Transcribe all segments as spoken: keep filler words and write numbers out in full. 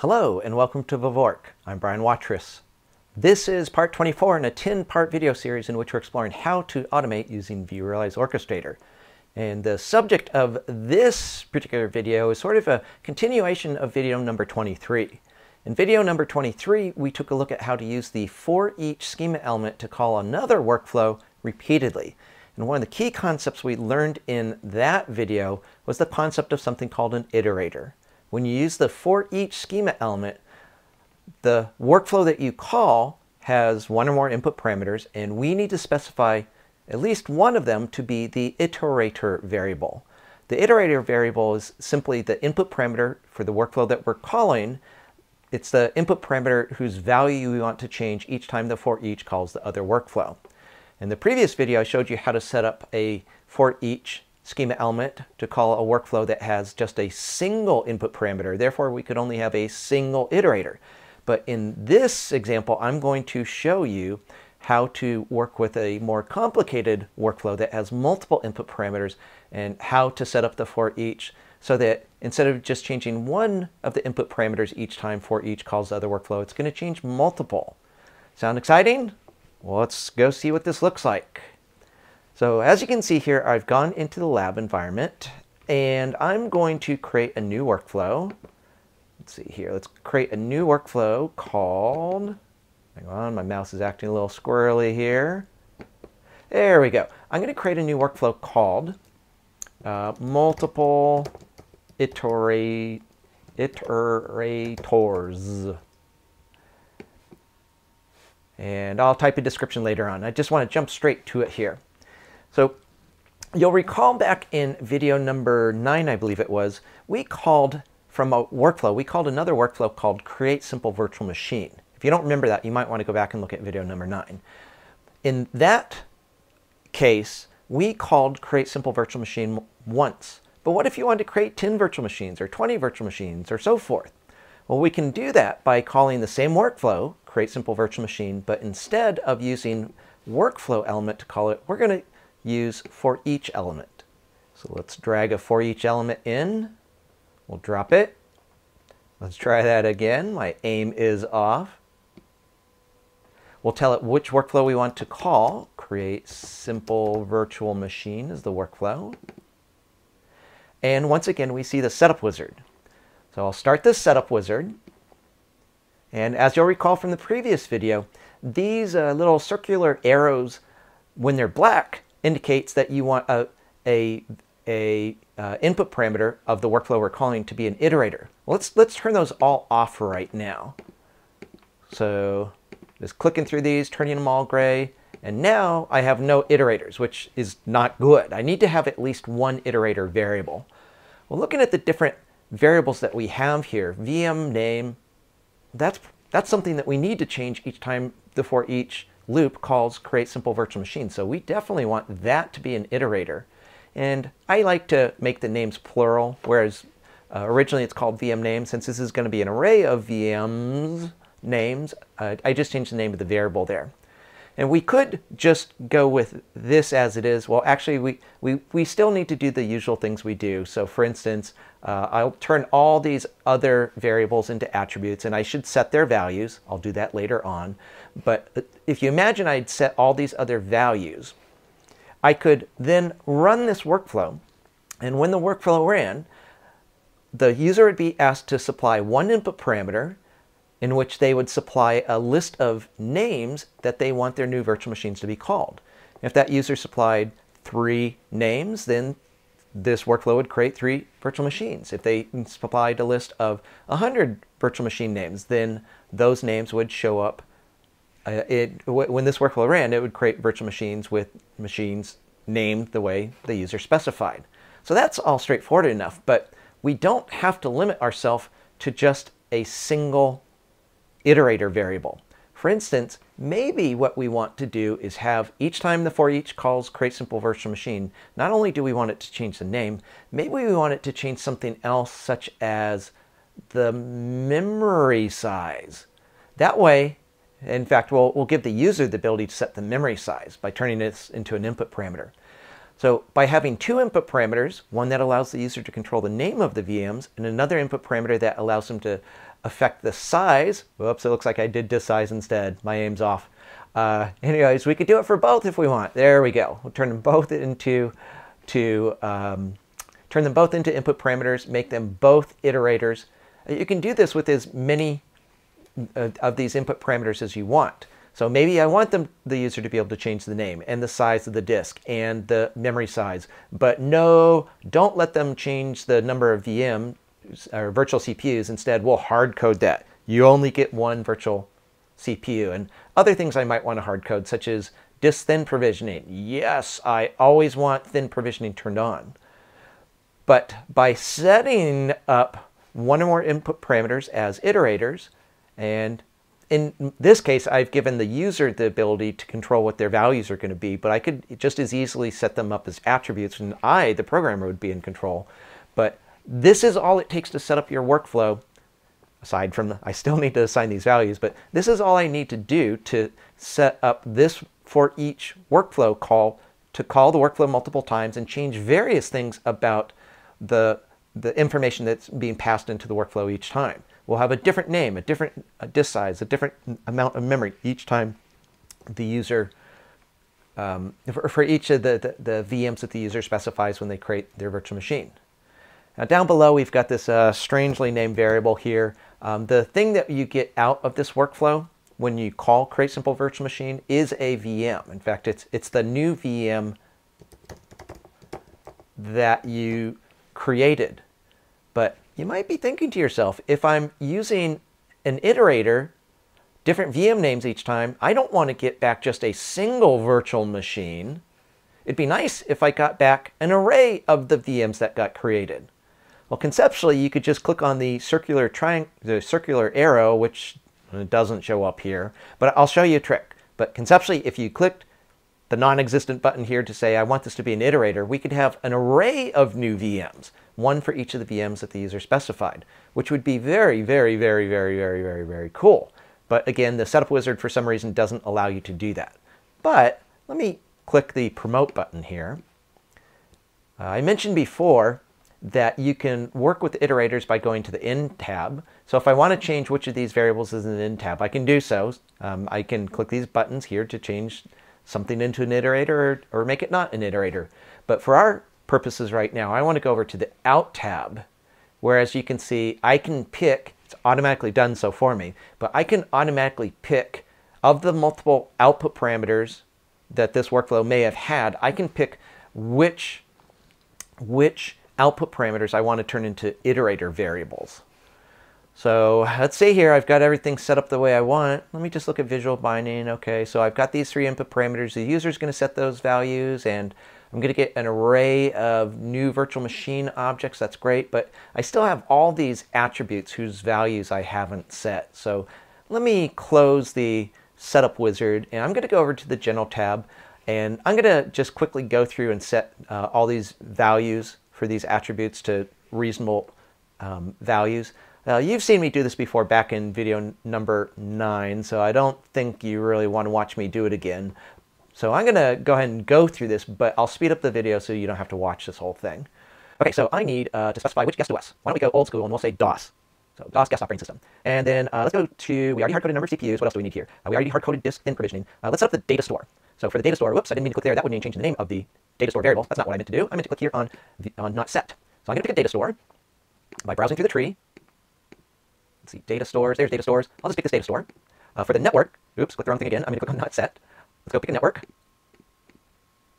Hello and welcome to VVork. I'm Brian Watrous. This is part twenty-four in a ten-part video series in which we're exploring how to automate using vRealize Orchestrator. And the subject of this particular video is sort of a continuation of video number twenty-three. In video number twenty-three, we took a look at how to use the Foreach schema element to call another workflow repeatedly. And one of the key concepts we learned in that video was the concept of something called an iterator. When you use the Foreach schema element, the workflow that you call has one or more input parameters, and we need to specify at least one of them to be the iterator variable. The iterator variable is simply the input parameter for the workflow that we're calling. It's the input parameter whose value we want to change each time the Foreach calls the other workflow. In the previous video, I showed you how to set up a Foreach schema element to call a workflow that has just a single input parameter. Therefore, we could only have a single iterator. But in this example, I'm going to show you how to work with a more complicated workflow that has multiple input parameters and how to set up the Foreach so that instead of just changing one of the input parameters each time Foreach calls the other workflow, it's going to change multiple. Sound exciting? Well, let's go see what this looks like. So as you can see here, I've gone into the lab environment and I'm going to create a new workflow. Let's see here, let's create a new workflow called, hang on, my mouse is acting a little squirrely here. There we go. I'm gonna create a new workflow called uh, multiple iterate, iterators. And I'll type a description later on. I just wanna jump straight to it here. So you'll recall back in video number nine, I believe it was, we called from a workflow, we called another workflow called Create Simple Virtual Machine. If you don't remember that, you might want to go back and look at video number nine. In that case, we called Create Simple Virtual Machine once. But what if you wanted to create ten virtual machines or twenty virtual machines or so forth? Well, we can do that by calling the same workflow, Create Simple Virtual Machine, but instead of using workflow element to call it, we're going to use Foreach element. So let's drag a Foreach element in. We'll drop it. Let's try that again. My aim is off. We'll tell it which workflow we want to call. Create Simple Virtual Machine is the workflow. And once again, we see the setup wizard. So I'll start this setup wizard. And as you'll recall from the previous video, these uh, little circular arrows, when they're black, indicates that you want a, a, a uh, input parameter of the workflow we're calling to be an iterator. Well, let's, let's turn those all off right now. So just clicking through these, turning them all gray, and now I have no iterators, which is not good. I need to have at least one iterator variable. Well, looking at the different variables that we have here, V M name, that's, that's something that we need to change each time the Foreach loop calls Create Simple Virtual Machine. So we definitely want that to be an iterator. And I like to make the names plural, whereas uh, originally it's called V M name. Since this is going to be an array of V Ms names, uh, I just changed the name of the variable there. And we could just go with this as it is. Well, actually, we, we, we still need to do the usual things we do. So for instance, uh, I'll turn all these other variables into attributes, and I should set their values. I'll do that later on. But if you imagine I'd set all these other values, I could then run this workflow. And when the workflow ran, the user would be asked to supply one input parameter, in which they would supply a list of names that they want their new virtual machines to be called. If that user supplied three names, then this workflow would create three virtual machines. If they supplied a list of one hundred virtual machine names, then those names would show up. Uh, it, w when this workflow ran, it would create virtual machines with machines named the way the user specified. So that's all straightforward enough, but we don't have to limit ourselves to just a single iterator variable. For instance, maybe what we want to do is have each time the Foreach calls Create Simple Virtual Machine, not only do we want it to change the name, maybe we want it to change something else such as the memory size. That way, in fact, we'll, we'll give the user the ability to set the memory size by turning this into an input parameter. So by having two input parameters, one that allows the user to control the name of the V Ms and another input parameter that allows them to affect the size. Whoops, it looks like I did dis-size instead. My aim's off. Uh, anyways, we could do it for both if we want. There we go. We'll turn them both into to um, turn them both into input parameters, make them both iterators. You can do this with as many uh, of these input parameters as you want. So maybe I want them, the user to be able to change the name and the size of the disk and the memory size, but no, don't let them change the number of V Ms or virtual C P Us. Instead, we'll hard code that. You only get one virtual C P U, and other things I might want to hard code, such as disk thin provisioning. Yes, I always want thin provisioning turned on. But by setting up one or more input parameters as iterators, and in this case, I've given the user the ability to control what their values are going to be, but I could just as easily set them up as attributes, and I, the programmer, would be in control. But this is all it takes to set up your workflow. Aside from, the, I still need to assign these values, but this is all I need to do to set up this for each workflow call, to call the workflow multiple times and change various things about the, the information that's being passed into the workflow each time. We'll have a different name, a different a disk size, a different amount of memory each time the user, um, for, for each of the, the, the V Ms that the user specifies when they create their virtual machine. Now down below, we've got this uh, strangely named variable here. Um, the thing that you get out of this workflow when you call Create Simple Virtual Machine is a V M. In fact, it's, it's the new V M that you created. But you might be thinking to yourself, if I'm using an iterator, different V M names each time, I don't want to get back just a single virtual machine. It'd be nice if I got back an array of the V Ms that got created. Well, conceptually, you could just click on the circular triangle, the circular arrow, which doesn't show up here, but I'll show you a trick. But conceptually, if you clicked the non-existent button here to say, I want this to be an iterator, we could have an array of new V Ms, one for each of the V Ms that the user specified, which would be very, very, very, very, very, very, very cool. But again, the setup wizard, for some reason, doesn't allow you to do that. But let me click the promote button here. Uh, I mentioned before that you can work with iterators by going to the End tab. So if I want to change which of these variables is an End tab, I can do so. Um, I can click these buttons here to change something into an iterator or, or make it not an iterator. But for our purposes right now, I want to go over to the Out tab, where, as you can see, I can pick, it's automatically done so for me, but I can automatically pick of the multiple output parameters that this workflow may have had. I can pick which, which output parameters I want to turn into iterator variables. So let's see here, I've got everything set up the way I want. Let me just look at visual binding. Okay, so I've got these three input parameters. The user's going to set those values, and I'm going to get an array of new virtual machine objects. That's great, but I still have all these attributes whose values I haven't set. So let me close the setup wizard, and I'm going to go over to the General tab, and I'm going to just quickly go through and set uh, all these values for these attributes to reasonable um, values. Uh, you've seen me do this before back in video number nine, so I don't think you really want to watch me do it again. So I'm going to go ahead and go through this, but I'll speed up the video so you don't have to watch this whole thing. Okay, so I need uh, to specify which guest O S. Why don't we go old school and we'll say DOS. So DOS guest operating system. And then uh, let's go to, we already hard-coded a number of C P Us. What else do we need here? Uh, we already hard-coded disk thin provisioning. Uh, let's set up the data store. So for the data store, whoops, I didn't mean to click there. That wouldn't even change the name of the data store variable. That's not what I meant to do. I meant to click here on, the, on not set. So I'm going to pick a data store by browsing through the tree. Let's see, data stores. There's data stores. I'll just pick this data store. Uh, for the network, oops, click the wrong thing again. I'm going to click on not set. Let's go pick a network.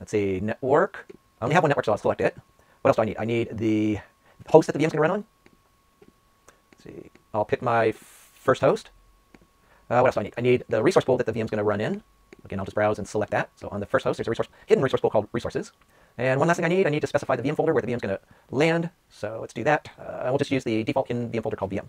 Let's see, network. I only have one network, so I'll select it. What else do I need? I need the host that the V M's going to run on. See, I'll pick my first host. Uh, what else do I need? I need the resource pool that the V M's going to run in. Again, I'll just browse and select that. So on the first host, there's a resource, hidden resource pool called resources. And one last thing I need, I need to specify the V M folder where the V M's going to land. So let's do that. Uh, we'll just use the default hidden V M folder called V M.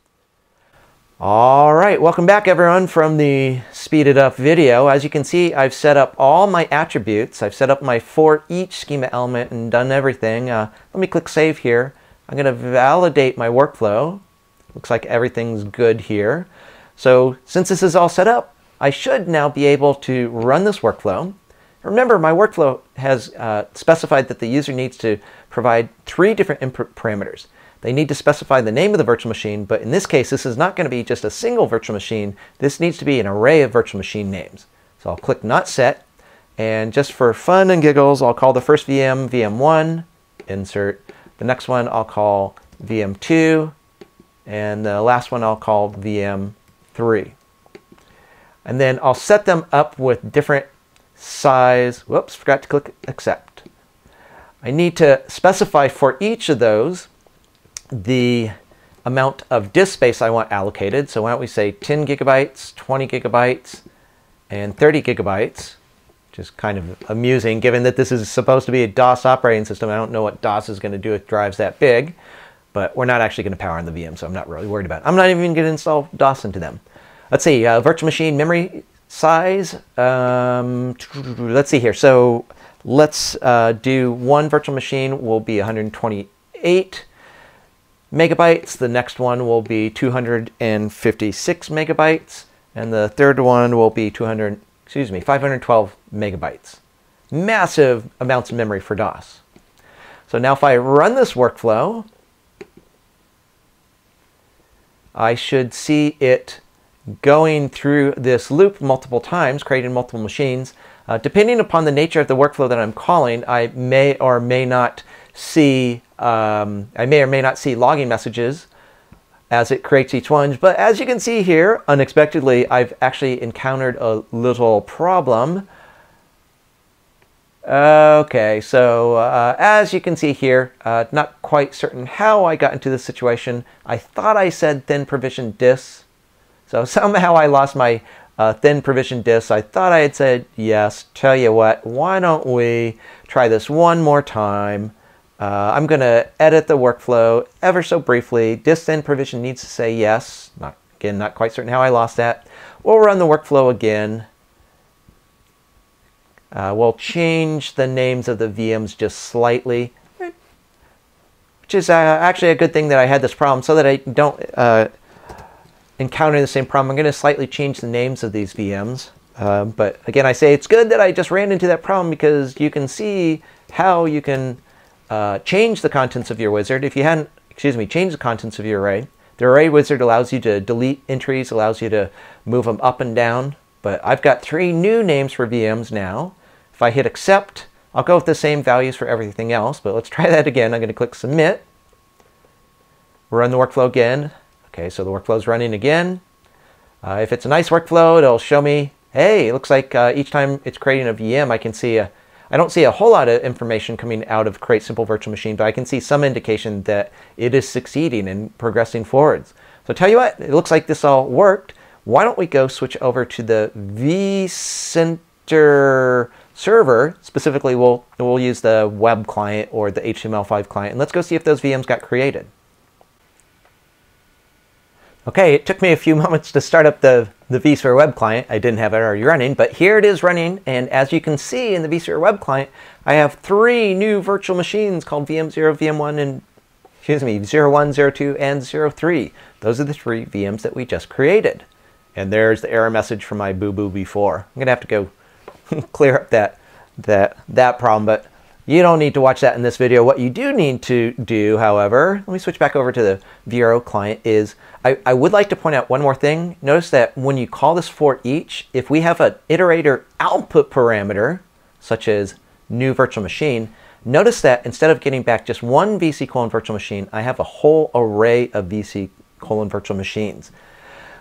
All right, welcome back everyone from the speeded up video. As you can see, I've set up all my attributes. I've set up my for each schema element and done everything. Uh, let me click save here. I'm going to validate my workflow. Looks like everything's good here. So since this is all set up, I should now be able to run this workflow. Remember, my workflow has uh, specified that the user needs to provide three different input parameters. They need to specify the name of the virtual machine, but in this case, this is not going to be just a single virtual machine. This needs to be an array of virtual machine names. So I'll click Not Set, and just for fun and giggles, I'll call the first V M V M one, insert. The next one I'll call V M two, and the last one I'll call V M three. And then I'll set them up with different size. Whoops, forgot to click Accept. I need to specify for each of those the amount of disk space I want allocated. So why don't we say ten gigabytes, twenty gigabytes, and thirty gigabytes, which is kind of amusing given that this is supposed to be a DOS operating system. I don't know what DOS is going to do with drives that big, but we're not actually going to power on the V M, so I'm not really worried about it. I'm not even going to install DOS into them. Let's see, uh, virtual machine memory size. Um, let's see here. So let's uh, do one virtual machine will be one hundred twenty-eight megabytes. The next one will be two hundred fifty-six megabytes. And the third one will be two hundred, excuse me, five hundred twelve megabytes. Massive amounts of memory for DOS. So now if I run this workflow, I should see it going through this loop multiple times, creating multiple machines. Uh, depending upon the nature of the workflow that I'm calling, I may or may not see um, I may or may not see logging messages as it creates each one. But as you can see here, unexpectedly, I've actually encountered a little problem. Okay, so uh, as you can see here, uh, not quite certain how I got into this situation. I thought I said thin provision disks. So somehow I lost my uh, thin provision disks. I thought I had said yes. Tell you what, why don't we try this one more time? Uh, I'm going to edit the workflow ever so briefly. Disk thin provision needs to say yes. Not, again, not quite certain how I lost that. We'll run the workflow again. Uh, we'll change the names of the V Ms just slightly, which is uh, actually a good thing that I had this problem so that I don't uh, encounter the same problem. I'm going to slightly change the names of these V Ms. Uh, but again, I say it's good that I just ran into that problem because you can see how you can uh, change the contents of your wizard. If you hadn't, excuse me, changed the contents of your array, the array wizard allows you to delete entries, allows you to move them up and down. But I've got three new names for V Ms now. If I hit accept, I'll go with the same values for everything else, but let's try that again. I'm going to click submit, run the workflow again. Okay, so the workflow's running again. Uh, if it's a nice workflow, it'll show me, hey, it looks like uh, each time it's creating a V M, I can see a, I don't see a whole lot of information coming out of Create Simple Virtual Machine, but I can see some indication that it is succeeding and progressing forwards. So tell you what, it looks like this all worked. Why don't we go switch over to the vCenter server? Specifically, we'll, we'll use the web client or the H T M L five client, and let's go see if those V Ms got created. Okay, it took me a few moments to start up the, the vSphere web client. I didn't have it already running, but here it is running. And as you can see in the vSphere web client, I have three new virtual machines called V M zero, V M one, and excuse me, zero one, zero two, and zero three. Those are the three V Ms that we just created. And there's the error message from my boo-boo before. I'm gonna have to go clear up that, that, that problem, but you don't need to watch that in this video. What you do need to do, however, let me switch back over to the V R O client is, I, I would like to point out one more thing. Notice that when you call this for each, if we have an iterator output parameter, such as new virtual machine, notice that instead of getting back just one V C colon virtual machine, I have a whole array of V C colon virtual machines,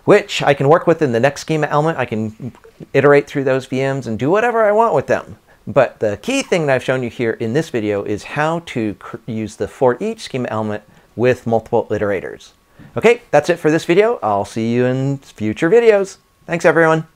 which I can work with in the next schema element. I can iterate through those V Ms and do whatever I want with them. But the key thing that I've shown you here in this video is how to use the for each schema element with multiple iterators. Okay, that's it for this video. I'll see you in future videos. Thanks, everyone.